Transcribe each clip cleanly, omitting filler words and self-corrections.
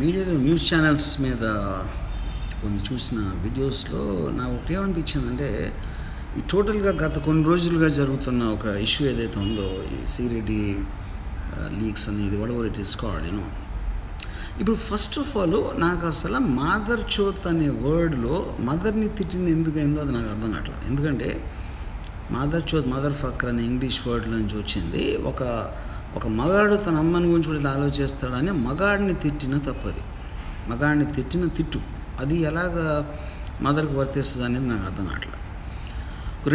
మీడియాలో news channels మీద కొన్ని చూసిన వీడియోస్లో నాకు ఏమనిపించిందంటే ఈ టోటల్గా గత కొన్ని రోజులుగా జరుగుతున్న ఒక ఇష్యూ ఏదైతే ఉందో ఈ శ్రీ రెడ్డి లీక్స్ అనేది whatever it is called you know. ఇప్పుడు ఫస్ట్ ఆఫ్ ఆల్ నాకు అసలు మదర్ చోత్ అనే వర్డ్లో మదర్ని తిట్టింది ఎందుకైందో అది నాకు అర్థం కావట్లేదు. ఎందుకంటే మదర్ చోత్ మదర్ ఫక్కర్ అనే ఇంగ్లీష్ వర్డ్ నుంచి వచ్చింది. ఒక మగాడు తన అమ్మని గురించి కూడా ఇలా ఆలోచిస్తాడని మగాడిని తిట్టిన తప్పది, మగాడిని తిట్టిన తిట్టు అది ఎలాగ మదర్కి వర్తిస్తుంది అనేది నాకు అర్థం కావట్లేదు.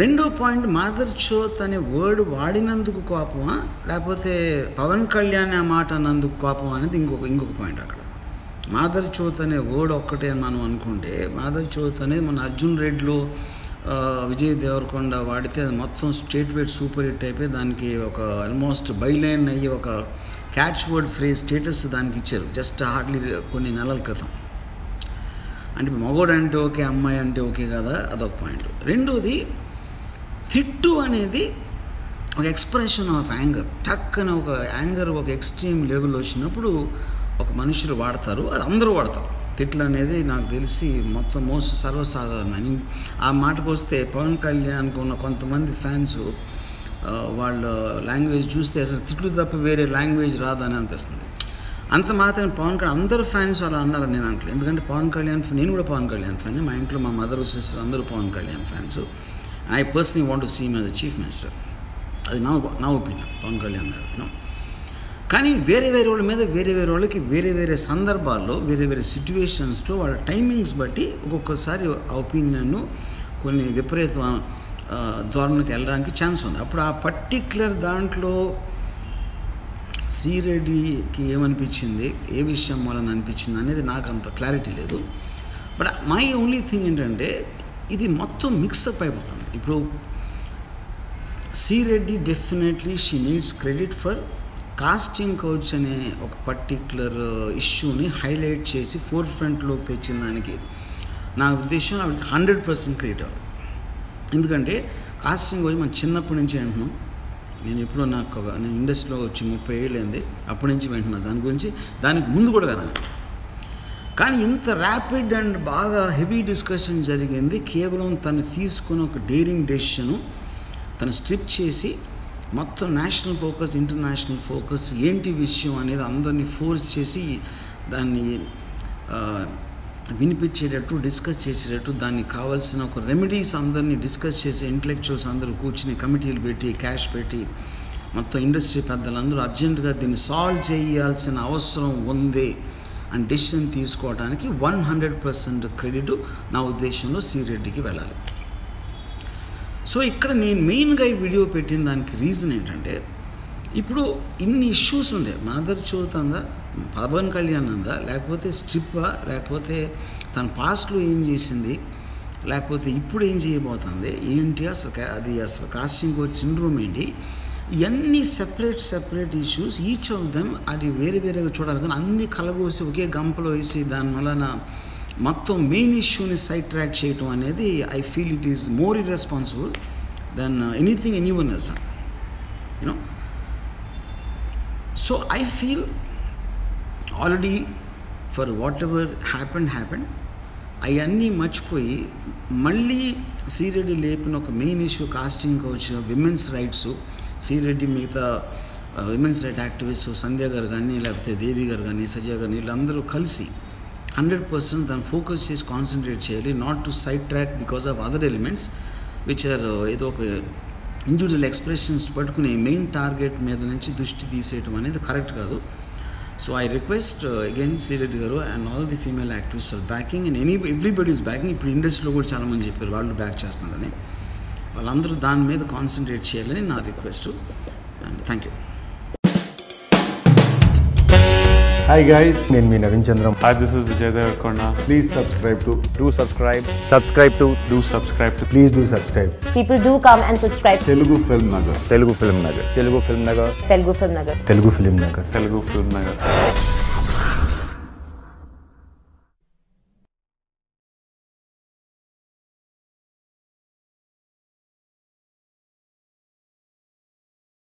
రెండో పాయింట్, మదర్ చోత్ అనే వర్డ్ వాడినందుకు కోపమా లేకపోతే పవన్ కళ్యాణ్ ఆ మాట అన్నందుకు కోపం అనేది ఇంకొక పాయింట్. అక్కడ మదర్ చోత్ అనే వర్డ్ ఒక్కటే మనం అనుకుంటే మదర్ చోత్ అనేది మన అర్జున్ రెడ్డిలో విజయదేవర్ కొండ వాడితే అది మొత్తం స్టేట్ వైడ్ సూపర్ హిట్ అయిపోయి దానికి ఒక ఆల్మోస్ట్ బైలైన్ అయ్యి ఒక క్యాచ్ వర్డ్ ఫ్రేజ్ స్టేటస్ దానికి ఇచ్చారు జస్ట్ హార్డ్లీ కొన్ని నెలల క్రితం. అంటే మగోడు అంటే ఓకే, అమ్మాయి అంటే ఓకే కదా, అదొక పాయింట్. రెండోది, తిట్టు అనేది ఒక ఎక్స్ప్రెషన్ ఆఫ్ యాంగర్. టక్ అని ఒక యాంగర్ ఒక ఎక్స్ట్రీమ్ లెవెల్ వచ్చినప్పుడు ఒక మనుషులు వాడతారు, అది అందరూ వాడతారు. తిట్లు అనేది నాకు తెలిసి మొత్తం మోస్ట్ సర్వసాధారణ. ఆ మాటకు వస్తే పవన్ కళ్యాణ్కి ఉన్న కొంతమంది ఫ్యాన్స్ వాళ్ళ లాంగ్వేజ్ చూస్తే అసలు తిట్లు తప్ప వేరే లాంగ్వేజ్ రాదని అనిపిస్తుంది. అంత మాత్రం పవన్ కళ్యాణ్ అందరు ఫ్యాన్స్ అలా అన్నారని నేను అంటలేదు. ఎందుకంటే పవన్ కళ్యాణ్ నేను కూడా పవన్ కళ్యాణ్ ఫ్యాన్, మా ఇంట్లో మా మదర్ సిస్టర్ అందరూ Pawan Kalyan fans. I personally want to see him as a chief minister, అది నా ఒపీనియన్ పవన్ కళ్యాణ్ గారు. కానీ వేరే వేరే వాళ్ళ మీద వేరే వేరే వాళ్ళకి వేరే వేరే సందర్భాల్లో వేరే వేరే సిచ్యువేషన్స్లో వాళ్ళ టైమింగ్స్ బట్టి ఒక్కొక్కసారి ఆ ఒపీనియన్ను కొన్ని విపరీత ధోరణికి వెళ్ళడానికి ఛాన్స్ ఉంది. అప్పుడు ఆ పర్టిక్యులర్ దాంట్లో శ్రీ రెడ్డికి ఏమనిపించింది, ఏ విషయం వలన అనిపించింది అనేది నాకు అంత క్లారిటీ లేదు. బట్ మై ఓన్లీ థింగ్ ఏంటంటే ఇది మొత్తం మిక్సప్ అయిపోతుంది. ఇప్పుడు Sri Reddy definitely she needs credit for casting couch అనే ఒక పర్టిక్యులర్ ఇష్యూని హైలైట్ చేసి ఫోర్ ఫ్రంట్లోకి తెచ్చిన దానికి నా ఉద్దేశం ఆవిడకి 100% క్రెడిట్ అవ్వాలి. ఎందుకంటే కాస్టింగ్ కౌచ్ మనం చిన్నప్పటి నుంచి వింటున్నాం. నేను ఇండస్ట్రీలో వచ్చి 30 ఏళ్ళు అయింది, అప్పటి నుంచి వింటున్నా దాని గురించి, దానికి ముందు కూడా విన్నాను. కానీ ఇంత ర్యాపిడ్ అండ్ బాగా హెవీ డిస్కషన్ జరిగింది కేవలం తను తీసుకున్న ఒక డేరింగ్ డెసిషను తను స్ట్రిప్ చేసి మొత్తం నేషనల్ ఫోకస్ ఇంటర్నేషనల్ ఫోకస్ ఏంటి విషయం అనేది అందరినీ ఫోర్స్ చేసి దాన్ని వినిపించేటట్టు డిస్కస్ చేసేటట్టు దానికి కావాల్సిన ఒక రెమెడీస్ అందరినీ డిస్కస్ చేసి ఇంటలెక్చువల్స్ అందరూ కూర్చుని కమిటీలు పెట్టి క్యాష్ పెట్టి మొత్తం ఇండస్ట్రీ పెద్దలందరూ అర్జెంటుగా దీన్ని సాల్వ్ చేయాల్సిన అవసరం ఉంది అని డెసిషన్ తీసుకోవడానికి 100% క్రెడిట్ నా ఉద్దేశంలో శ్రీ రెడ్డికి వెళ్ళాలి. సో ఇక్కడ నేను మెయిన్గా ఈ వీడియో పెట్టిన దానికి రీజన్ ఏంటంటే ఇప్పుడు ఇన్ని ఇష్యూస్ ఉండే మదర్ చోత్ అందా, పవన్ కళ్యాణ్ అందా, లేకపోతే స్ట్రిప్పా, లేకపోతే తన పాస్ట్లో ఏం చేసింది, లేకపోతే ఇప్పుడు ఏం చేయబోతుంది ఏంటి, అసలు కాస్టింగ్ కోచ్ సిండ్రోమ్ ఏంటి, ఇవన్నీ separate issues. Each of them అది వేరే వేరేగా చూడాలి. కానీ అన్నీ కలగోసి ఒకే గంపలో వేసి దానివలన మొత్తం మెయిన్ ఇష్యూని సైడ్ ట్రాక్ చేయటం అనేది I feel it is more irresponsible than anything anyone has done you know. So I feel already for whatever happened అవన్నీ మర్చిపోయి మళ్ళీ శ్రీ రెడ్డి లేపిన ఒక main issue casting couch women's rights, Sri Reddy మిగతా విమెన్స్ రైట్ యాక్టివిస్ట్ సంధ్య గారు కానీ లేకపోతే దేవి గారు కానీ సజయ్ గారు వీళ్ళందరూ కలిసి 100% దాన్ని ఫోకస్ చేసి కాన్సన్ట్రేట్ చేయాలి, not to side track because of other elements which are ఏదో ఒక ఇండివిజువల్ ఎక్స్ప్రెషన్స్ పట్టుకుని మెయిన్ టార్గెట్ మీద నుంచి దృష్టి తీసేయటం అనేది కరెక్ట్ కాదు. So I request again Sri Reddy గారు and all the female activist are backing and everybody is backing. ఇప్పుడు ఇండస్ట్రీలో కూడా చాలామంది చెప్పారు వాళ్ళు బ్యాక్ చేస్తున్నారని, వాళ్ళందరూ దాని మీద కాన్సన్ట్రేట్ చేయాలని నా request and thank you. Hi guys, నేను మీ నవీన్ చంద్ర. Hi, this is Vijayadhar Konar. Please subscribe to. Please do subscribe. People do come and subscribe. Telugu Filmnagar.